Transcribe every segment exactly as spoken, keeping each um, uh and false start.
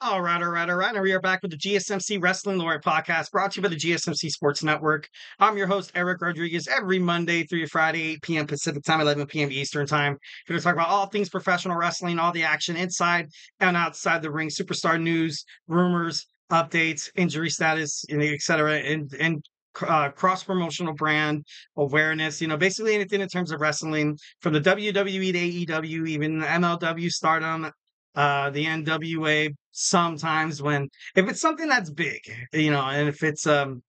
All right, all right, all right. Now we are back with the G S M C Wrestling Laureate Podcast, brought to you by the G S M C Sports Network. I'm your host, Eric Rodriguez, every Monday through Friday, eight p.m. Pacific Time, eleven p.m. Eastern Time. We're going to talk about all things professional wrestling, all the action inside and outside the ring, superstar news, rumors, updates, injury status, et cetera, and, and uh, cross-promotional brand awareness. You know, basically anything in terms of wrestling, from the W W E to A E W, even the M L W, Stardom, Uh, the N W A, sometimes when, if it's something that's big, you know, and if it's, um,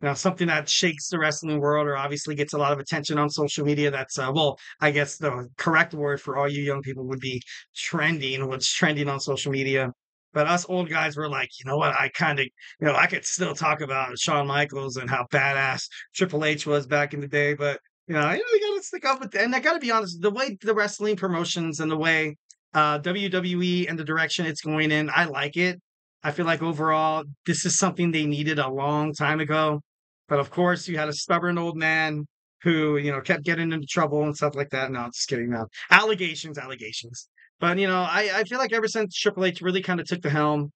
you know, something that shakes the wrestling world or obviously gets a lot of attention on social media, that's, uh, well, I guess the correct word for all you young people would be trending, what's trending on social media. But us old guys were like, you know what, I kind of, you know, I could still talk about Shawn Michaels and how badass Triple H was back in the day, but, you know, you know, they got to stick up with that. And I got to be honest, the way the wrestling promotions and the way Uh, W W E and the direction it's going in, I like it. I feel like overall, this is something they needed a long time ago. But of course, you had a stubborn old man who, you know, kept getting into trouble and stuff like that. No, just kidding. No. Allegations, allegations. But, you know, I, I feel like ever since Triple H really kind of took the helm,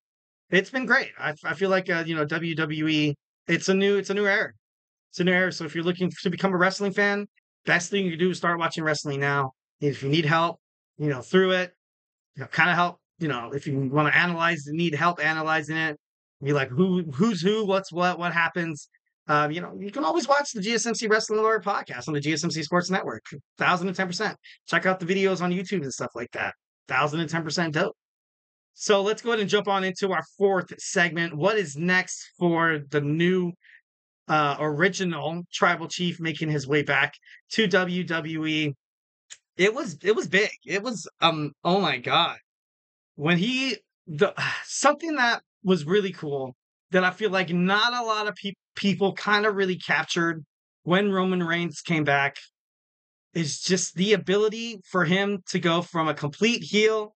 it's been great. I, I feel like, uh, you know, W W E, it's a new, it's a new era. It's a new era. So if you're looking to become a wrestling fan, best thing you can do is start watching wrestling now. If you need help, you know, through it, You know, kind of help, you know, if you want to analyze, need help analyzing it, be like, who, who's who, what's what, what happens. Um, you know, you can always watch the G S M C Wrestling Laureate Podcast on the G S M C Sports Network, one thousand ten percent. Check out the videos on YouTube and stuff like that, one thousand ten percent dope. So let's go ahead and jump on into our fourth segment. What is next for the new uh, original Tribal Chief making his way back to W W E? It was it was big. It was um oh my god, when he the something that was really cool that I feel like not a lot of pe- people kind of really captured when Roman Reigns came back is just the ability for him to go from a complete heel.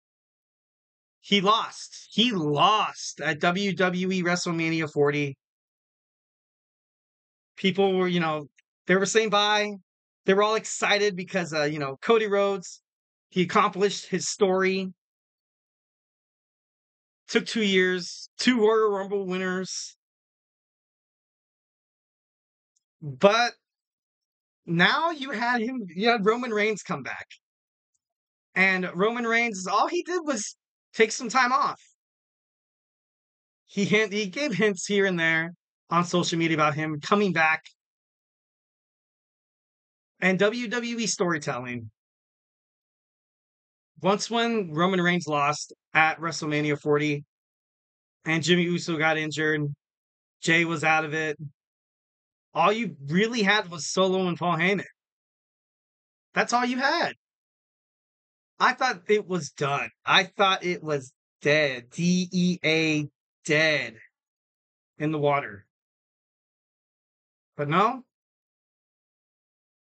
He lost. He lost at W W E WrestleMania forty. People were, you know, they were saying bye. They were all excited because, uh, you know, Cody Rhodes, he accomplished his story. Took two years, two Royal Rumble winners. But now you had him, you had Roman Reigns come back. And Roman Reigns, all he did was take some time off. He, hint, he gave hints here and there on social media about him coming back. And W W E storytelling. Once when Roman Reigns lost at WrestleMania forty and Jimmy Uso got injured, Jay was out of it, all you really had was Solo and Paul Heyman. That's all you had. I thought it was done. I thought it was dead. D E A dead in the water. But no.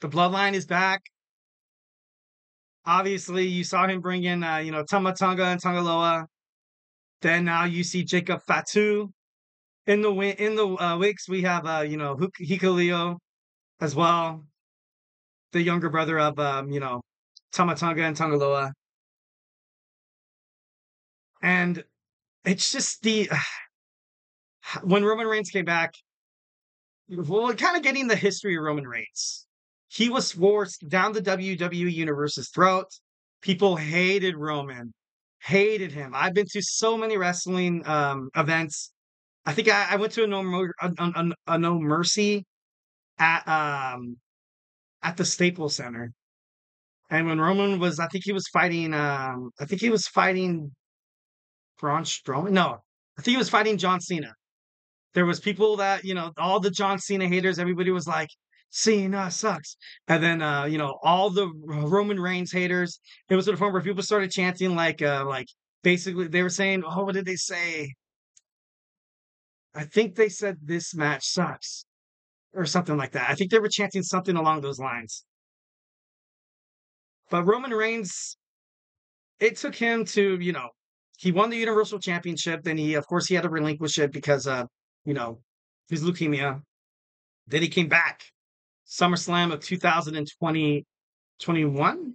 The Bloodline is back. Obviously, you saw him bring in, uh, you know, Tama Tonga and Tangaloa. Then now you see Jacob Fatu in the win- in the uh, wicks. We have, uh, you know, Hikaleo as well, the younger brother of, um, you know, Tama Tonga and Tangaloa. And it's just the uh, when Roman Reigns came back, we're kind of getting the history of Roman Reigns. He was forced down the W W E Universe's throat. People hated Roman, hated him. I've been to so many wrestling um, events. I think I, I went to a No, Mer- a, a, a No Mercy at um, at the Staples Center, and when Roman was, I think he was fighting. Um, I think he was fighting Braun Strowman. No, I think he was fighting John Cena. There was people that, you know, all the John Cena haters. Everybody was like, Cena sucks. And then, uh, you know, all the Roman Reigns haters, it was to the point where people started chanting, like, uh, like basically they were saying, oh, what did they say? I think they said this match sucks or something like that. I think they were chanting something along those lines. But Roman Reigns, it took him to, you know, he won the Universal Championship. Then he, of course, he had to relinquish it because, uh, you know, his leukemia. Then he came back. SummerSlam of two thousand twenty, twenty-one,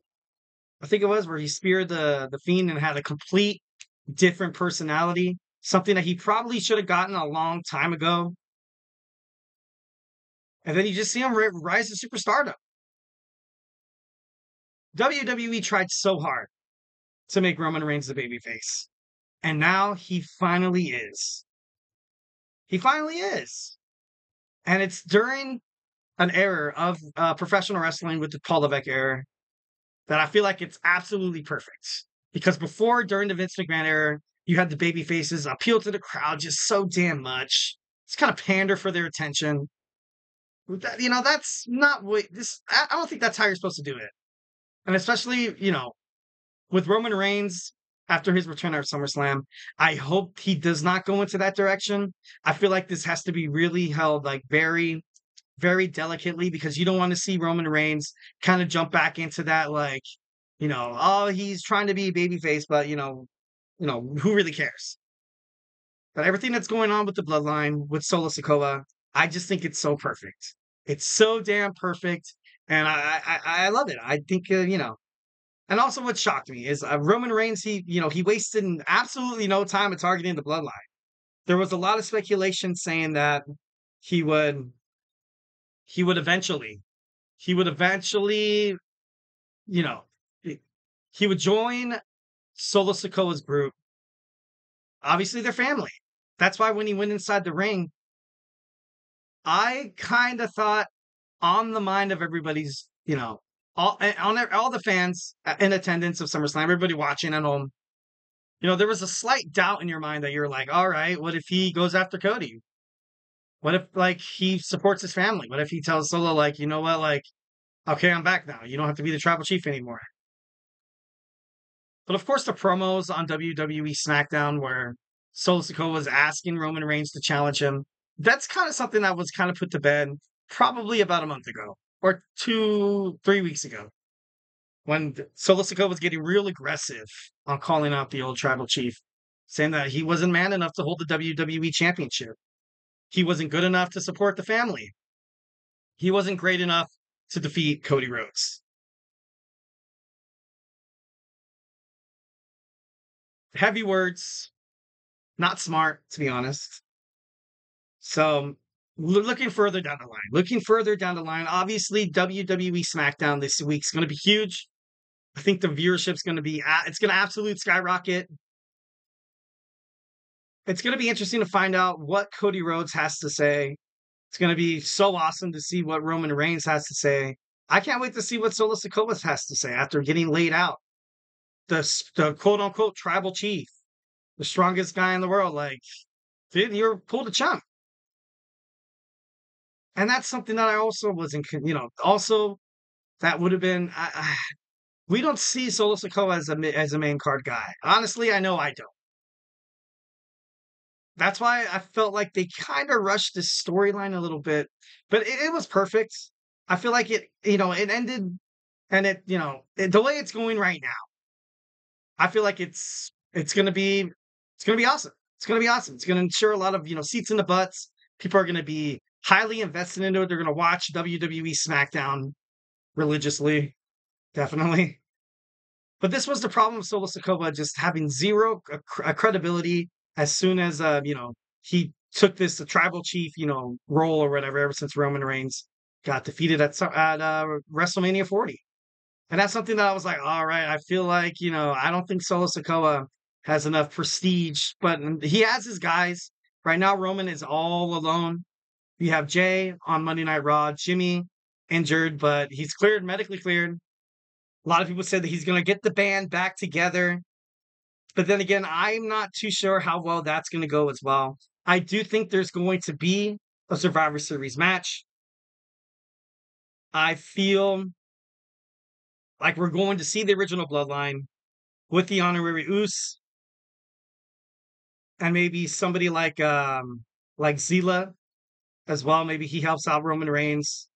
I think it was, where he speared the, the Fiend and had a complete different personality. something that he probably should have gotten a long time ago. And then you just see him rise to superstardom. W W E tried so hard to make Roman Reigns the babyface. And now he finally is. He finally is. And it's during an era of uh, professional wrestling with the Paul Levesque era that I feel like it's absolutely perfect. Because before, during the Vince McMahon era, you had the baby faces appeal to the crowd just so damn much. It's kind of pander for their attention. That, you know, that's not what this, I don't think that's how you're supposed to do it. And especially, you know, with Roman Reigns after his return at SummerSlam, I hope he does not go into that direction. I feel like this has to be really held like very, very delicately, because you don't want to see Roman Reigns kind of jump back into that, like, you know, oh, he's trying to be babyface, but you know, you know, who really cares? But everything that's going on with the Bloodline, with Solo Sikoa, I just think it's so perfect. It's so damn perfect. And I, I, I love it. I think, uh, you know, and also what shocked me is uh, Roman Reigns, he, you know, he wasted absolutely no time at targeting the Bloodline. There was a lot of speculation saying that he would, he would eventually, he would eventually, you know, he would join Solo Sikoa's group. Obviously, they're family. That's why when he went inside the ring, I kind of thought, on the mind of everybody's, you know, all on all the fans in attendance of SummerSlam, everybody watching at home, you know, there was a slight doubt in your mind that you're like, all right, what if he goes after Cody? What if, like, he supports his family? What if he tells Solo, like, you know what, like, okay, I'm back now. You don't have to be the tribal chief anymore. But of course, the promos on W W E SmackDown where Solo Sikoa was asking Roman Reigns to challenge him, that's kind of something that was kind of put to bed probably about a month ago, or two, three weeks ago, when Solo Sikoa was getting real aggressive on calling out the old tribal chief, saying that he wasn't man enough to hold the W W E Championship. He wasn't good enough to support the family. He wasn't great enough to defeat Cody Rhodes. Heavy words, not smart, to be honest. So, looking further down the line, looking further down the line, obviously W W E SmackDown this week's going to be huge. I think the viewership's going to be, it's going to absolutely skyrocket. It's going to be interesting to find out what Cody Rhodes has to say. It's going to be so awesome to see what Roman Reigns has to say. I can't wait to see what Solo Sikoa has to say after getting laid out. The, the quote-unquote tribal chief, the strongest guy in the world, like, dude, you're pulled a chunk. And that's something that I also wasn't, you know, also that would have been, I, I, we don't see Solo Sikoa as a, as a main card guy. Honestly, I know I don't. That's why I felt like they kind of rushed this storyline a little bit, but it, it was perfect. I feel like it, you know, it ended and it, you know, it, the way it's going right now, I feel like it's, it's going to be, it's going to be awesome. It's going to be awesome. It's going to ensure a lot of, you know, seats in the butts. People are going to be highly invested into it. They're going to watch W W E SmackDown religiously, definitely. But this was the problem of Solo Sikoa just having zero ac- credibility as soon as, uh, you know, he took this the tribal chief, you know, role or whatever, ever since Roman Reigns got defeated at, at uh, WrestleMania forty. And that's something that I was like, all right, I feel like, you know, I don't think Solo Sikoa has enough prestige, but he has his guys. Right now, Roman is all alone. You have Jay on Monday Night Raw, Jimmy injured, but he's cleared, medically cleared. A lot of people said that he's going to get the band back together. But then again, I'm not too sure how well that's going to go as well. I do think there's going to be a Survivor Series match. I feel like we're going to see the original Bloodline with the honorary Uso and maybe somebody like, um, like Zila as well. Maybe he helps out Roman Reigns.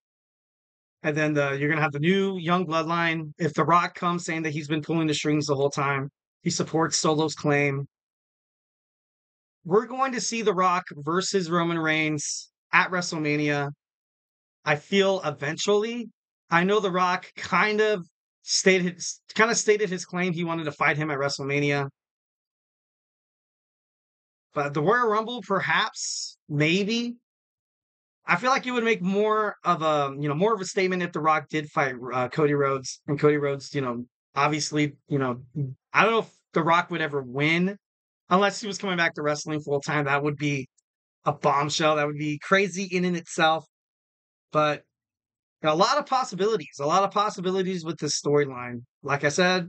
And then the, you're going to have the new young Bloodline. If The Rock comes saying that he's been pulling the strings the whole time, he supports Solo's claim. We're going to see The Rock versus Roman Reigns at WrestleMania. I feel eventually. I know The Rock kind of stated, kind of stated his claim. He wanted to fight him at WrestleMania. But the Royal Rumble, perhaps, maybe. I feel like it would make more of a, you know, more of a statement if The Rock did fight uh, Cody Rhodes. And Cody Rhodes, you know, obviously, you know, I don't know if The Rock would ever win unless he was coming back to wrestling full time. That would be a bombshell. That would be crazy in and itself. But you know, a lot of possibilities, a lot of possibilities with this storyline. Like I said,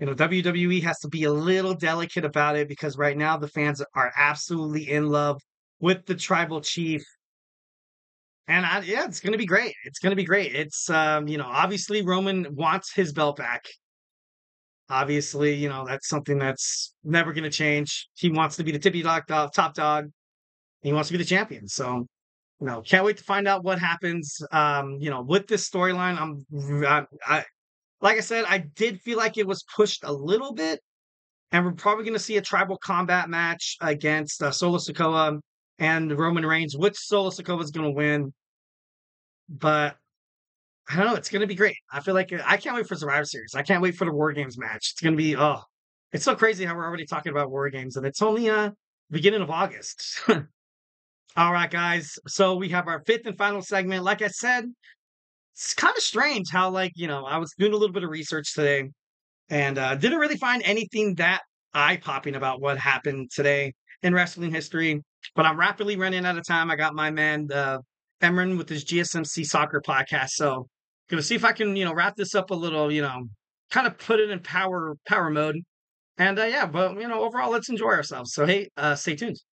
you know, W W E has to be a little delicate about it because right now the fans are absolutely in love with the tribal chief. And I, yeah, it's going to be great. It's going to be great. It's, um, you know, obviously Roman wants his belt back. Obviously, you know, that's something that's never going to change. He wants to be the tippy dog, dog, top dog. He wants to be the champion. So, you know, can't wait to find out what happens, um, you know, with this storyline. I'm, I, I, like I said, I did feel like it was pushed a little bit. And we're probably going to see a tribal combat match against uh, Solo Sikoa and Roman Reigns, which Solo Sikoa is going to win. But I don't know. It's going to be great. I feel like I can't wait for Survivor Series. I can't wait for the War Games match. It's going to be, oh, it's so crazy how we're already talking about War Games. And it's only uh, beginning of August. All right, guys. So we have our fifth and final segment. Like I said, it's kind of strange how, like, you know, I was doing a little bit of research today and uh, didn't really find anything that eye-popping about what happened today in wrestling history. But I'm rapidly running out of time. I got my man, uh, Emran, with his G S M C soccer podcast. So going to see if I can, you know, wrap this up a little, you know, kind of put it in power power mode. And, uh, yeah, but, you know, overall, let's enjoy ourselves. So, hey, uh, stay tuned.